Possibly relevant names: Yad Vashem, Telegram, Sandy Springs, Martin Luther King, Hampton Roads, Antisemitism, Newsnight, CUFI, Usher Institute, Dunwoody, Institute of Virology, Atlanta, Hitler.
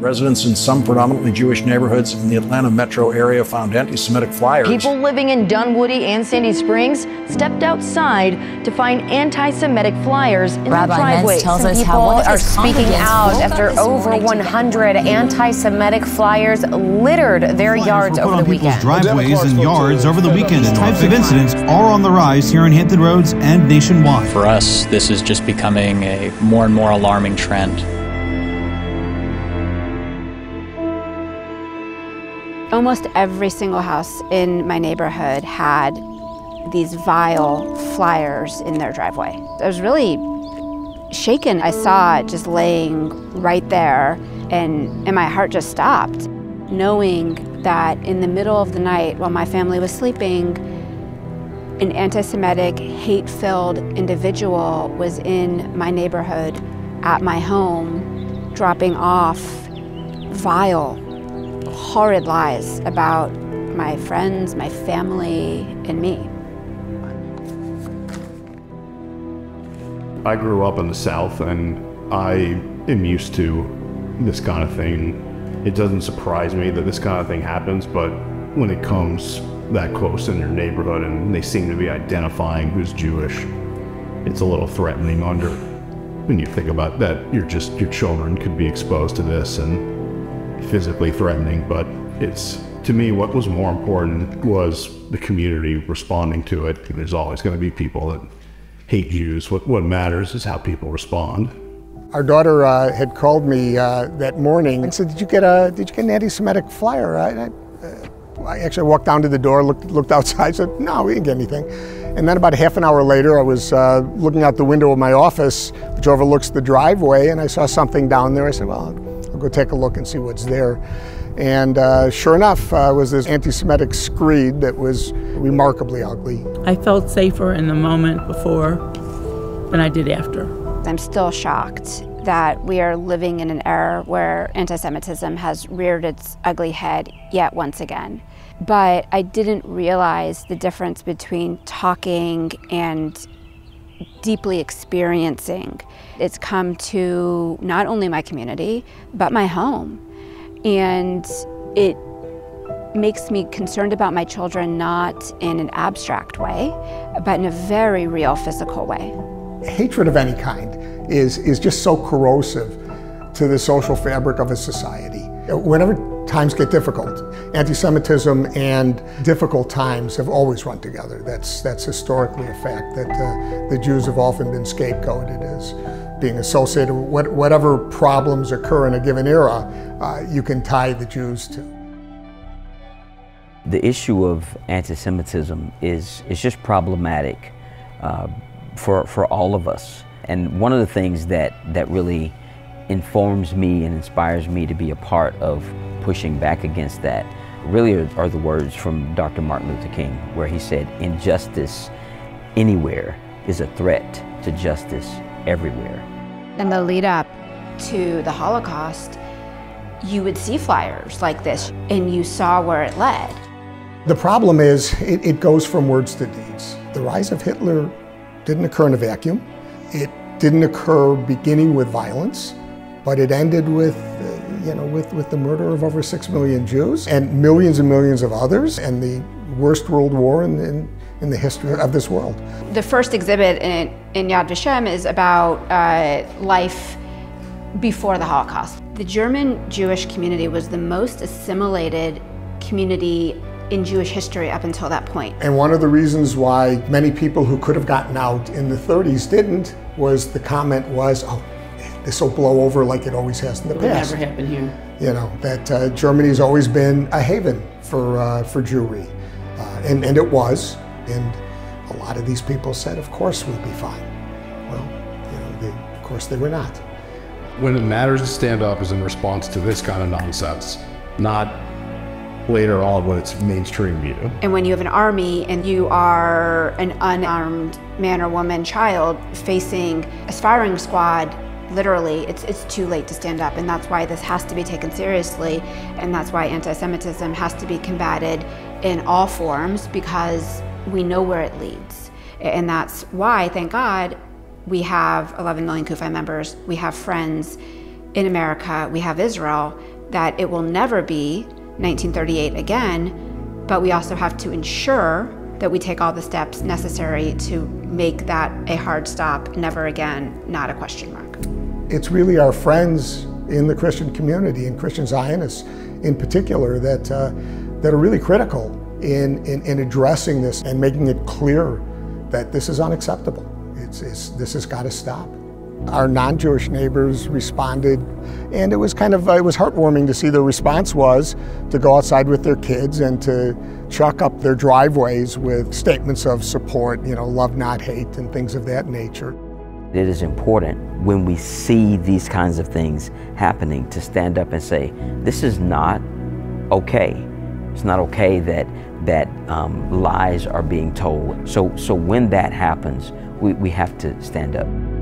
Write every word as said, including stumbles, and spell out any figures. Residents in some predominantly Jewish neighborhoods in the Atlanta metro area found anti-Semitic flyers. People living in Dunwoody and Sandy Springs stepped outside to find anti-Semitic flyers in Rabbi the driveways. Tells us people how are speaking out after over one hundred anti-Semitic flyers littered their flyers yards over the weekend. Driveways and yards over the weekend, and types of incidents are on the rise here in Hampton Roads and nationwide. For us, this is just becoming a more and more alarming trend. Almost every single house in my neighborhood had these vile flyers in their driveway. I was really shaken. I saw it just laying right there, and, and my heart just stopped. Knowing that in the middle of the night while my family was sleeping, an anti-Semitic, hate-filled individual was in my neighborhood at my home, dropping off vile, horrid lies about my friends, my family, and me. I grew up in the South, and I am used to this kind of thing. It doesn't surprise me that this kind of thing happens, but when it comes that close in your neighborhood and they seem to be identifying who's Jewish, it's a little threatening under when you think about that. You're just, your children could be exposed to this, and physically threatening, but it's, to me, what was more important was the community responding to it. There's always going to be people that hate Jews. What, what matters is how people respond. Our daughter uh, had called me uh, that morning and said, "Did you get a Did you get an anti-Semitic flyer?" I, I, I actually walked down to the door, looked looked outside, said, "No, we didn't get anything." And then about a half an hour later, I was uh, looking out the window of my office, which overlooks the driveway, and I saw something down there. I said, "Well, go take a look and see what's there." And uh, sure enough, uh, was this anti-Semitic screed that was remarkably ugly. I felt safer in the moment before than I did after. I'm still shocked that we are living in an era where anti-Semitism has reared its ugly head yet once again. But I didn't realize the difference between talking and deeply experiencing. It's come to not only my community, but my home. And it makes me concerned about my children, not in an abstract way, but in a very real physical way. Hatred of any kind is, is just so corrosive to the social fabric of a society. Whenever times get difficult, anti-Semitism and difficult times have always run together. That's, that's historically a fact, that uh, the Jews have often been scapegoated as being associated with what, whatever problems occur in a given era, uh, you can tie the Jews to. The issue of anti-Semitism is, is just problematic uh, for, for all of us. And one of the things that, that really informs me and inspires me to be a part of pushing back against that really are the words from Doctor Martin Luther King, where he said, "Injustice anywhere is a threat to justice everywhere." In the lead up to the Holocaust, you would see flyers like this, and you saw where it led. The problem is, it, it goes from words to deeds. The rise of Hitler didn't occur in a vacuum. It didn't occur beginning with violence, but it ended with uh, you know, with, with the murder of over six million Jews and millions and millions of others, and the worst world war in, in, in the history of this world. The first exhibit in, in Yad Vashem is about uh, life before the Holocaust. The German Jewish community was the most assimilated community in Jewish history up until that point. And one of the reasons why many people who could have gotten out in the thirties didn't was the comment was, "Oh, this will blow over like it always has in the past." It would never happen here. You know, that uh, Germany's always been a haven for, uh, for Jewry, uh, and, and it was. And a lot of these people said, "Of course we'll be fine." Well, you know, they, of course they were not. When it matters to stand up is in response to this kind of nonsense, not later on when it's mainstream view. And when you have an army and you are an unarmed man or woman, child, facing a firing squad, literally, it's, it's too late to stand up, and that's why this has to be taken seriously, and that's why anti-Semitism has to be combated in all forms, because we know where it leads. And that's why, thank God, we have eleven million Kufi members, we have friends in America, we have Israel, that it will never be nineteen thirty-eight again, but we also have to ensure that we take all the steps necessary to make that a hard stop, never again, not a question mark. It's really our friends in the Christian community, and Christian Zionists in particular, that, uh, that are really critical in, in, in addressing this and making it clear that this is unacceptable. It's, it's, this has got to stop. Our non-Jewish neighbors responded, and it was kind of, it was heartwarming to see the response was to go outside with their kids and to chuck up their driveways with statements of support, you know, love not hate and things of that nature. It is important when we see these kinds of things happening to stand up and say, this is not okay. It's not okay that, that um, lies are being told. So, so when that happens, we, we have to stand up.